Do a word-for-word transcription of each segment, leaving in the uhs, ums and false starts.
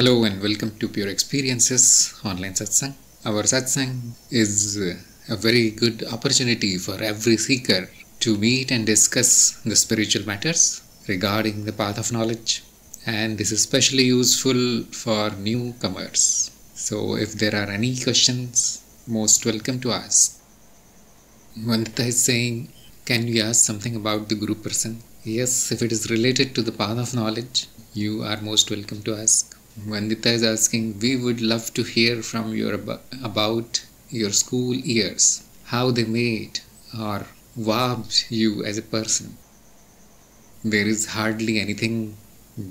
Hello and welcome to Pure Experiences Online Satsang. Our Satsang is a very good opportunity for every seeker to meet and discuss the spiritual matters regarding the path of knowledge, and this is especially useful for newcomers. So if there are any questions, most welcome to ask. Vandita is saying, can you ask something about the guru person? Yes, if it is related to the path of knowledge, you are most welcome to ask. Vandita is asking, we would love to hear from you ab about your school years, how they made or warped you as a person. There is hardly anything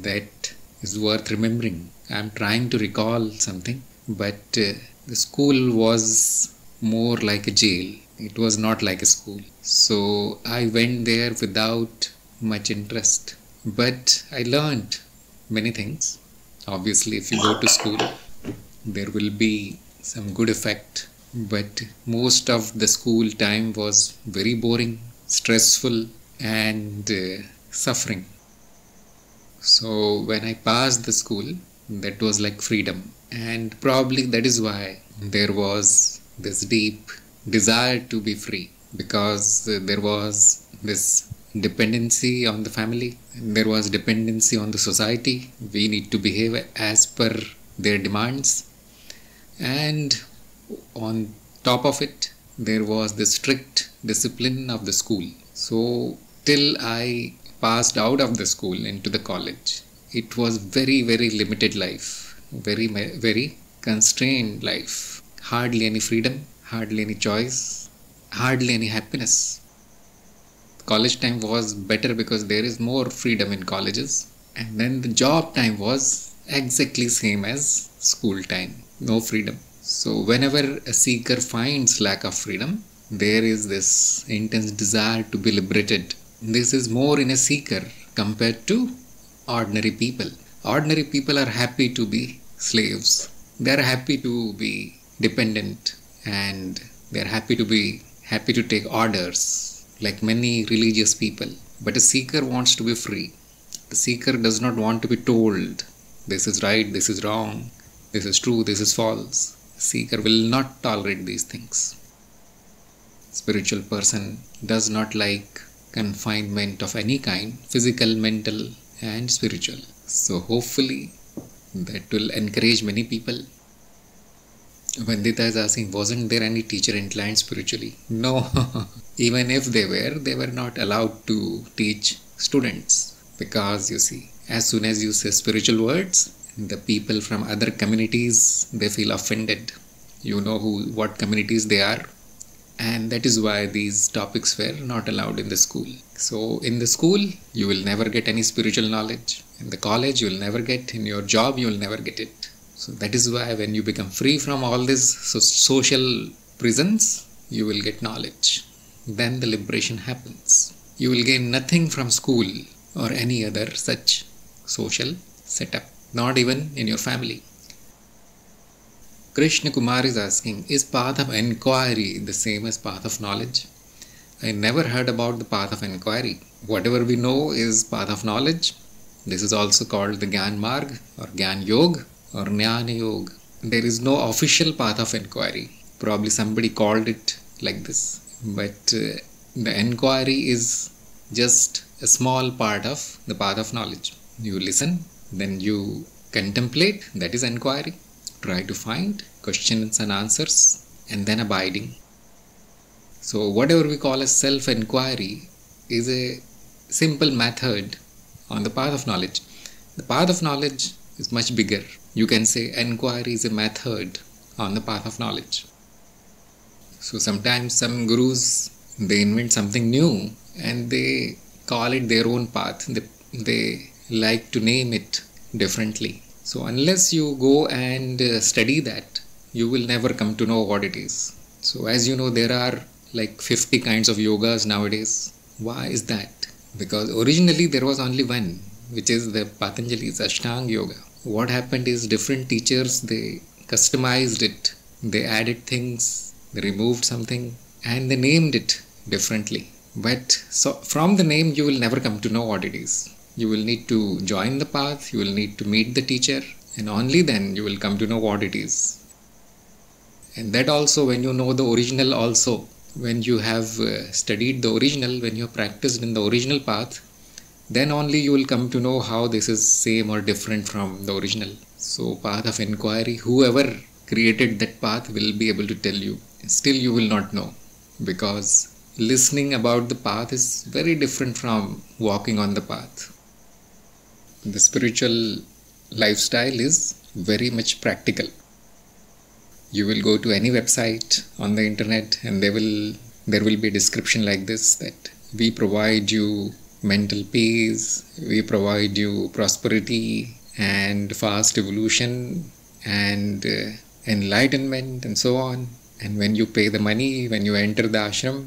that is worth remembering. I am trying to recall something, but uh, the school was more like a jail. It was not like a school. So I went there without much interest, but I learned many things. Obviously, if you go to school, there will be some good effect, but most of the school time was very boring, stressful, and uh, suffering. So when I passed the school, that was like freedom, and probably that is why there was this deep desire to be free, because uh, there was this dependency on the family, there was dependency on the society, we need to behave as per their demands, and on top of it there was the strict discipline of the school. So till I passed out of the school into the college, it was very very limited life, very very constrained life, hardly any freedom, hardly any choice, hardly any happiness. College time was better because there is more freedom in colleges, and then the job time was exactly same as school time, no freedom. So whenever a seeker finds lack of freedom, there is this intense desire to be liberated. This is more in a seeker compared to ordinary people. Ordinary people are happy to be slaves, they are happy to be dependent, and they are happy to be happy to take orders, like many religious people. But a seeker wants to be free. The seeker does not want to be told, this is right, this is wrong, this is true, this is false. The seeker will not tolerate these things. Spiritual person does not like confinement of any kind, physical, mental and spiritual. So hopefully that will encourage many people. Vandita is asking, wasn't there any teacher inclined spiritually? No, even if they were, they were not allowed to teach students, because you see, as soon as you say spiritual words, the people from other communities, they feel offended. You know who, what communities they are, and that is why these topics were not allowed in the school. So in the school, you will never get any spiritual knowledge. In the college, you will never get. In your job, you will never get it. So that is why when you become free from all these so social prisons, you will get knowledge. Then the liberation happens. You will gain nothing from school or any other such social setup, not even in your family. Krishna Kumar is asking, is path of inquiry the same as path of knowledge? I never heard about the path of inquiry. Whatever we know is path of knowledge. This is also called the Gyan Marg or Gyan Yoga or Jnana Yoga. There is no official path of inquiry. Probably somebody called it like this. But uh, the inquiry is just a small part of the path of knowledge. You listen, then you contemplate, that is inquiry. Try to find questions and answers, and then abiding. So whatever we call as self-inquiry is a simple method on the path of knowledge. The path of knowledge is much bigger. You can say inquiry is a method on the path of knowledge. So sometimes some gurus, they invent something new and they call it their own path. They, they like to name it differently. So unless you go and study that, you will never come to know what it is. So as you know, there are like fifty kinds of yogas nowadays. Why is that? Because originally there was only one, which is the Patanjali's Ashtanga Yoga. What happened is different teachers, they customized it, they added things, they removed something, and they named it differently. But so from the name, you will never come to know what it is. You will need to join the path, you will need to meet the teacher, And only then you will come to know what it is. And that also when you know the original also, when you have uh, studied the original, when you have practiced in the original path, then only you will come to know how this is same or different from the original. So path of inquiry, whoever created that path will be able to tell you. Still you will not know, because listening about the path is very different from walking on the path. The spiritual lifestyle is very much practical. You will go to any website on the internet and they will, there will be a description like this, that we provide you mental peace, we provide you prosperity and fast evolution and uh, enlightenment and so on. And when you pay the money, when you enter the ashram,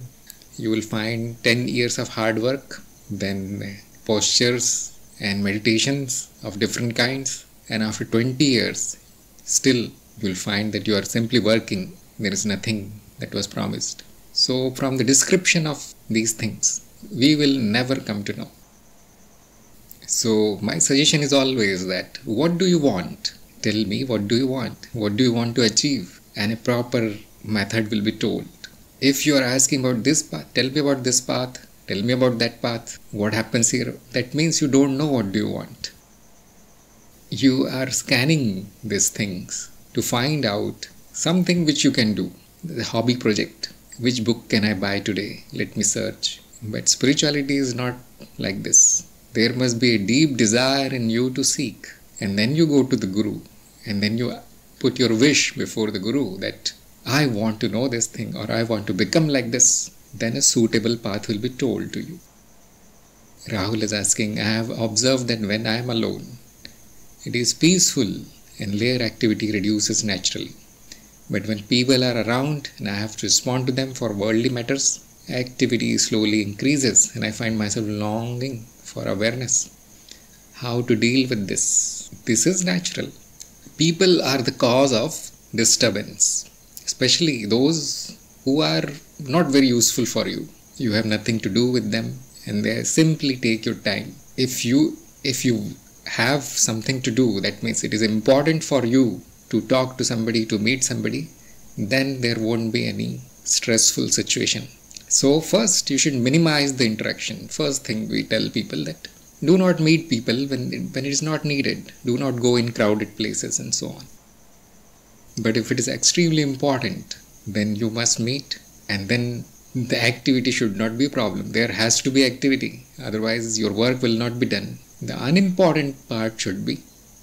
you will find ten years of hard work, then postures and meditations of different kinds. And after twenty years, still you will find that you are simply working. There is nothing that was promised. So from the description of these things, we will never come to know. So my suggestion is always that, what do you want? Tell me, what do you want? What do you want to achieve? And a proper method will be told. If you are asking about this path, tell me about this path, tell me about that path, what happens here? That means you don't know what do you want. You are scanning these things to find out something which you can do. The hobby project, which book can I buy today? Let me search. But spirituality is not like this. There must be a deep desire in you to seek. And then you go to the Guru. And then you put your wish before the Guru that I want to know this thing or I want to become like this. Then a suitable path will be told to you. Rahul is asking, I have observed that when I am alone, it is peaceful and layer activity reduces naturally. But when people are around and I have to respond to them for worldly matters, activity slowly increases and I find myself longing for awareness. How to deal with this? This is natural. People are the cause of disturbance, especially those who are not very useful for you. You have nothing to do with them and they simply take your time. If you, if you have something to do, that means it is important for you to talk to somebody, to meet somebody, then there won't be any stressful situation. So first you should minimize the interaction. First thing we tell people that do not meet people when, when it is not needed. Do not go in crowded places and so on. But if it is extremely important, then you must meet, and then the activity should not be a problem. There has to be activity. Otherwise your work will not be done. The unimportant part should be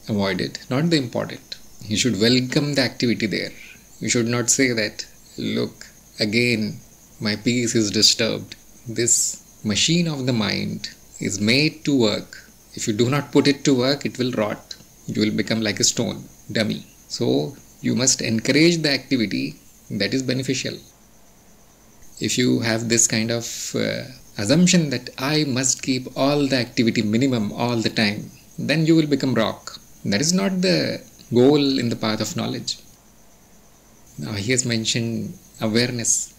avoided, not the important. You should welcome the activity there. You should not say that, look, again, my peace is disturbed. This machine of the mind is made to work. If you do not put it to work, it will rot. You will become like a stone, dummy. So you must encourage the activity that is beneficial. If you have this kind of uh, assumption that I must keep all the activity minimum all the time, then you will become rock. That is not the goal in the path of knowledge. Now he has mentioned awareness.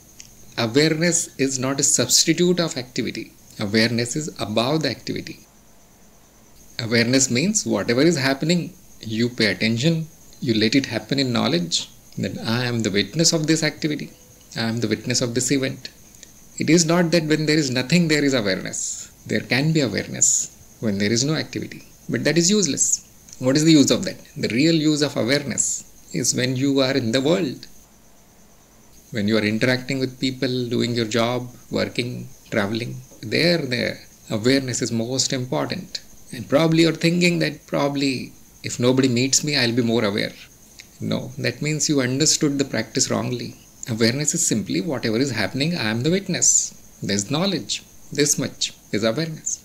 Awareness is not a substitute of activity. Awareness is above the activity. Awareness means whatever is happening, you pay attention, you let it happen in knowledge, that I am the witness of this activity, I am the witness of this event. It is not that when there is nothing, there is awareness. There can be awareness when there is no activity, but that is useless. What is the use of that? The real use of awareness is when you are in the world. When you are interacting with people, doing your job, working, traveling, there, there, awareness is most important. And probably you're thinking that probably if nobody meets me, I'll be more aware. No, that means you understood the practice wrongly. Awareness is simply whatever is happening, I am the witness. There's knowledge. This much is awareness.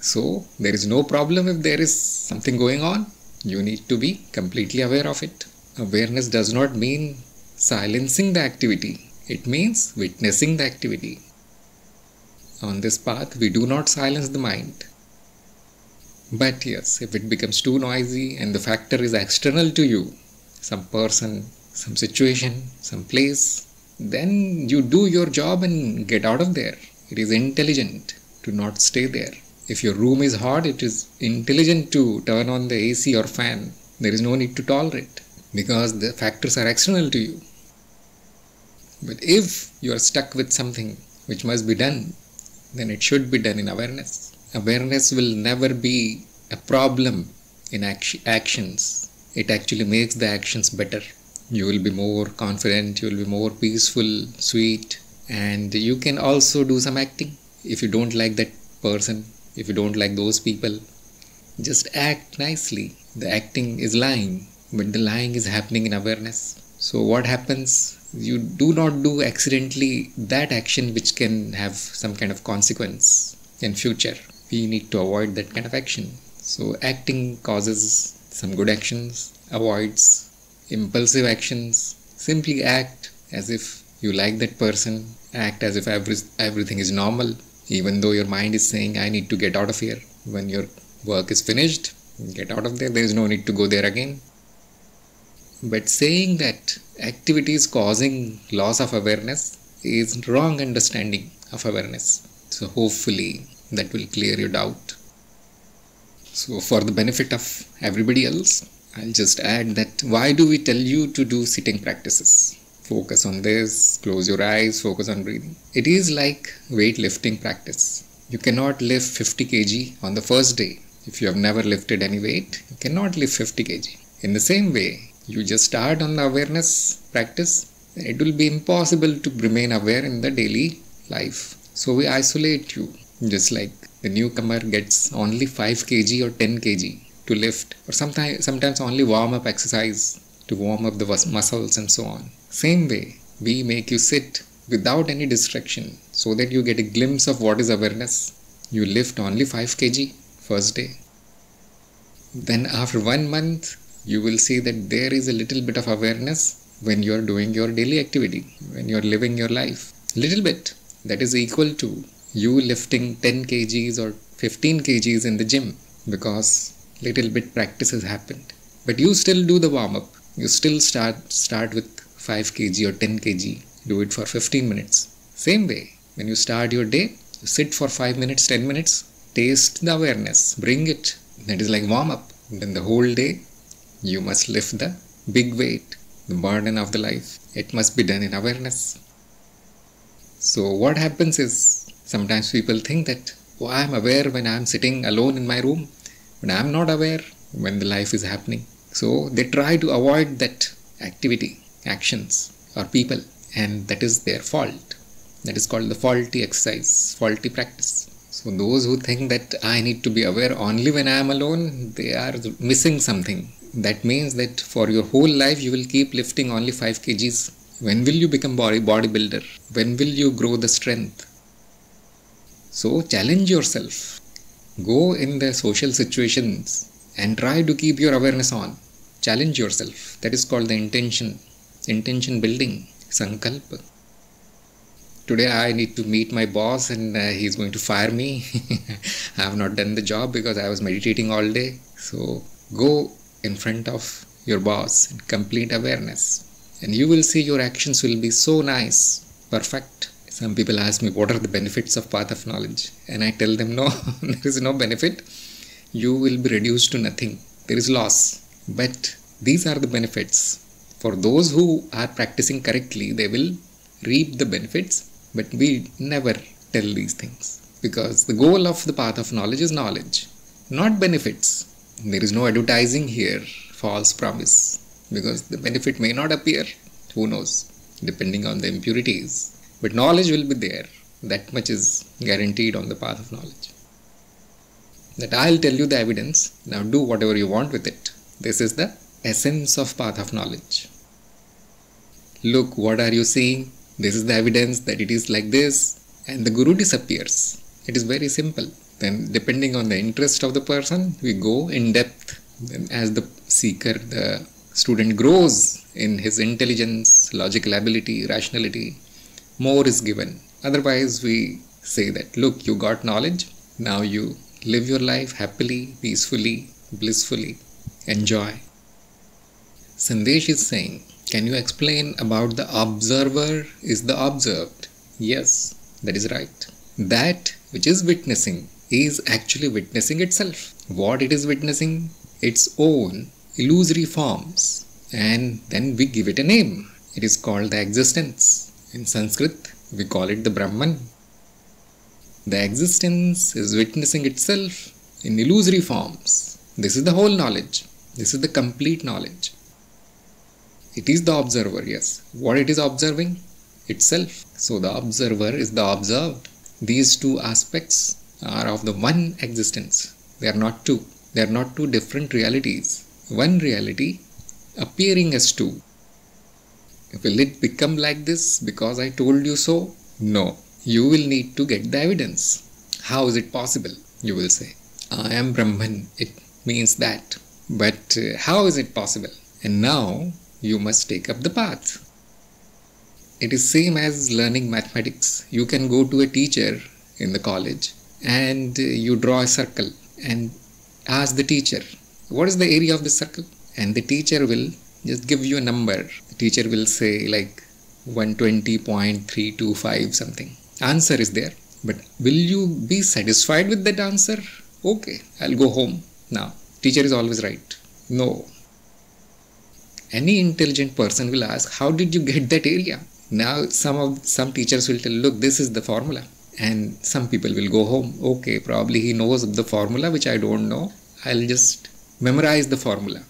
So there is no problem if there is something going on. You need to be completely aware of it. Awareness does not mean silencing the activity. It means witnessing the activity. On this path, we do not silence the mind. But yes, if it becomes too noisy and the factor is external to you, some person, some situation, some place, then you do your job and get out of there. It is intelligent to not stay there. If your room is hot, it is intelligent to turn on the A C or fan. There is no need to tolerate because the factors are external to you. But if you are stuck with something which must be done, then it should be done in awareness. Awareness will never be a problem in act actions. It actually makes the actions better. You will be more confident, you will be more peaceful, sweet, and you can also do some acting. If you don't like that person, if you don't like those people, just act nicely. The acting is lying, but the lying is happening in awareness. So what happens? You do not do accidentally that action which can have some kind of consequence in future. We need to avoid that kind of action. So acting causes some good actions, avoids impulsive actions. Simply act as if you like that person. Act as if every, everything is normal, even though your mind is saying, I need to get out of here. When your work is finished, get out of there. There is no need to go there again. But saying that activities causing loss of awareness is wrong understanding of awareness. So hopefully that will clear your doubt. So for the benefit of everybody else, I'll just add that why do we tell you to do sitting practices? Focus on this, close your eyes, focus on breathing. It is like weightlifting practice. You cannot lift fifty kilograms on the first day. If you have never lifted any weight, you cannot lift fifty kilograms. In the same way, you just start on the awareness practice, and it will be impossible to remain aware in the daily life. So we isolate you, just like the newcomer gets only five kilograms or ten kilograms to lift, or sometimes, sometimes only warm-up exercise to warm up the muscles and so on. Same way, we make you sit without any distraction so that you get a glimpse of what is awareness. You lift only five kilograms first day. Then after one month, you will see that there is a little bit of awareness when you are doing your daily activity, when you are living your life. Little bit, that is equal to you lifting ten kilograms or fifteen kilograms in the gym because little bit practice has happened. But you still do the warm-up. You still start start with five kilograms or ten kilograms. Do it for fifteen minutes. Same way, when you start your day, you sit for five minutes, ten minutes. Taste the awareness. Bring it. That is like warm-up. Then the whole day, you must lift the big weight, the burden of the life. It must be done in awareness. So what happens is, sometimes people think that, oh, I am aware when I am sitting alone in my room, but I am not aware when the life is happening. So they try to avoid that activity, actions or people, and that is their fault. That is called the faulty exercise, faulty practice. So those who think that I need to be aware only when I am alone, they are missing something. That means that for your whole life you will keep lifting only five kilograms. When will you become body bodybuilder? When will you grow the strength? So challenge yourself. Go in the social situations and try to keep your awareness on. Challenge yourself. That is called the intention. Intention building. Sankalpa. Today I need to meet my boss and uh, he is going to fire me. I have not done the job because I was meditating all day. So go in front of your boss in complete awareness. And you will see your actions will be so nice. Perfect. Some people ask me, what are the benefits of path of knowledge? And I tell them, no, there is no benefit. You will be reduced to nothing. There is loss. But these are the benefits. For those who are practicing correctly, they will reap the benefits. But we never tell these things. Because the goal of the path of knowledge is knowledge, not benefits. There is no advertising here, false promise. Because the benefit may not appear. Who knows? Depending on the impurities. But knowledge will be there. That much is guaranteed on the path of knowledge. That I'll tell you the evidence, now do whatever you want with it. This is the essence of path of knowledge. Look, what are you seeing? This is the evidence that it is like this, and the guru disappears. It is very simple. Then depending on the interest of the person, we go in depth. Then as the seeker, the student grows in his intelligence, logical ability, rationality, more is given. Otherwise we say that, look, you got knowledge, now you live your life happily, peacefully, blissfully. Enjoy. Sandesh is saying, can you explain about the observer is the observed? Yes, that is right. That which is witnessing is actually witnessing itself. What it is witnessing? Its own illusory forms. And then we give it a name. It is called the existence. In Sanskrit, we call it the Brahman. The existence is witnessing itself in illusory forms. This is the whole knowledge. This is the complete knowledge. It is the observer, yes. What it is observing? Itself. So the observer is the observed. These two aspects are of the one existence. They are not two. They are not two different realities. One reality appearing as two. Will it become like this because I told you so? No. You will need to get the evidence. How is it possible? You will say, I am Brahman. It means that. But uh, how is it possible? And now you must take up the path. It is same as learning mathematics. You can go to a teacher in the college and you draw a circle and ask the teacher, what is the area of the circle? And the teacher will just give you a number. The teacher will say like one twenty point three two five something. Answer is there. But will you be satisfied with that answer? Okay, I'll go home now. Teacher is always right. No. Any intelligent person will ask, how did you get that area? Now some of some teachers will tell, look, this is the formula. And some people will go home. Okay, probably he knows the formula which I don't know. I'll just memorize the formula.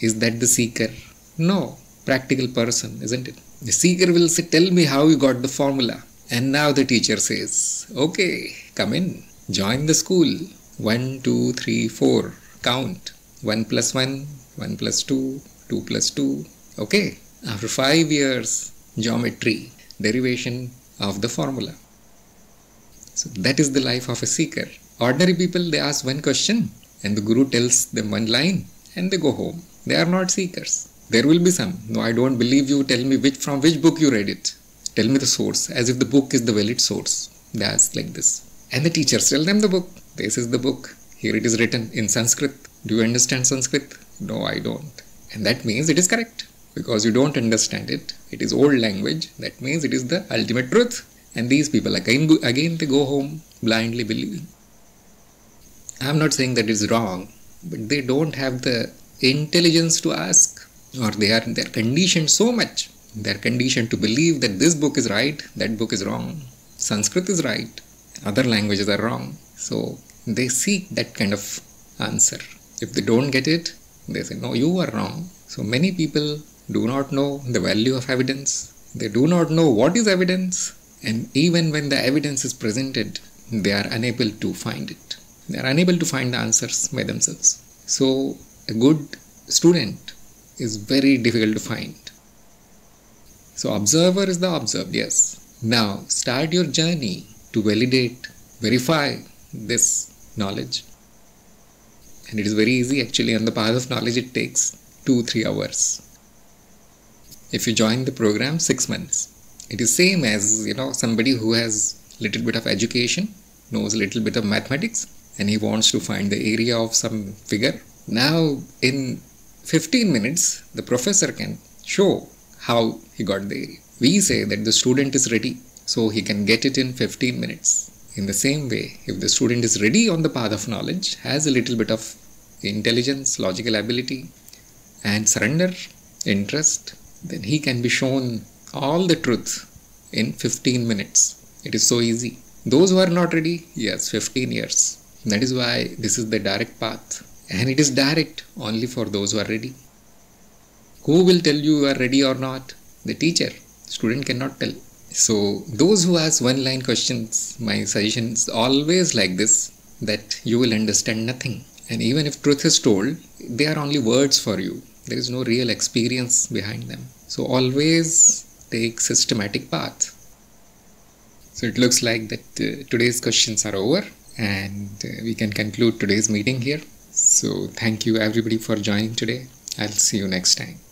Is that the seeker? No. Practical person, isn't it? The seeker will say, tell me how you got the formula. And now the teacher says, okay, come in. Join the school. One, two, three, four. Count. One plus one. One plus two. Two plus two. Okay. After five years, geometry, derivation of the formula. So that is the life of a seeker. Ordinary people, they ask one question and the guru tells them one line and they go home. They are not seekers. There will be some. No, I don't believe you. Tell me which from which book you read it. Tell me the source, as if the book is the valid source. They ask like this. And the teachers tell them the book. This is the book. Here it is written in Sanskrit. Do you understand Sanskrit? No, I don't. And that means it is correct. Because you don't understand it. It is old language. That means it is the ultimate truth. And these people again, again they go home blindly believing. I am not saying that it's wrong. But they don't have the intelligence to ask. Or they are, they are conditioned so much. They are conditioned to believe that this book is right. That book is wrong. Sanskrit is right. Other languages are wrong. So they seek that kind of answer. If they don't get it, they say, no, you are wrong. So many people do not know the value of evidence. They do not know what is evidence. And even when the evidence is presented, they are unable to find it. They are unable to find the answers by themselves. So a good student is very difficult to find. So observer is the observed, yes. Now start your journey to validate, verify this knowledge. And it is very easy actually. On the path of knowledge it takes two to three hours. If you join the program, six months. It is same as, you know, somebody who has little bit of education, knows a little bit of mathematics, and he wants to find the area of some figure. Now in fifteen minutes, the professor can show how he got the area. We say that the student is ready, so he can get it in fifteen minutes. In the same way, if the student is ready on the path of knowledge, has a little bit of intelligence, logical ability, and surrender, interest, then he can be shown all the truth in fifteen minutes. It is so easy. Those who are not ready, yes, fifteen years. That is why this is the direct path. And it is direct only for those who are ready. Who will tell you you are ready or not? The teacher. Student cannot tell. So those who ask one line questions, my suggestion is always like this, that you will understand nothing. And even if truth is told, they are only words for you. There is no real experience behind them. So always take systematic path. So it looks like that uh, today's questions are over and uh, we can conclude today's meeting here. So thank you everybody for joining today. I'll see you next time.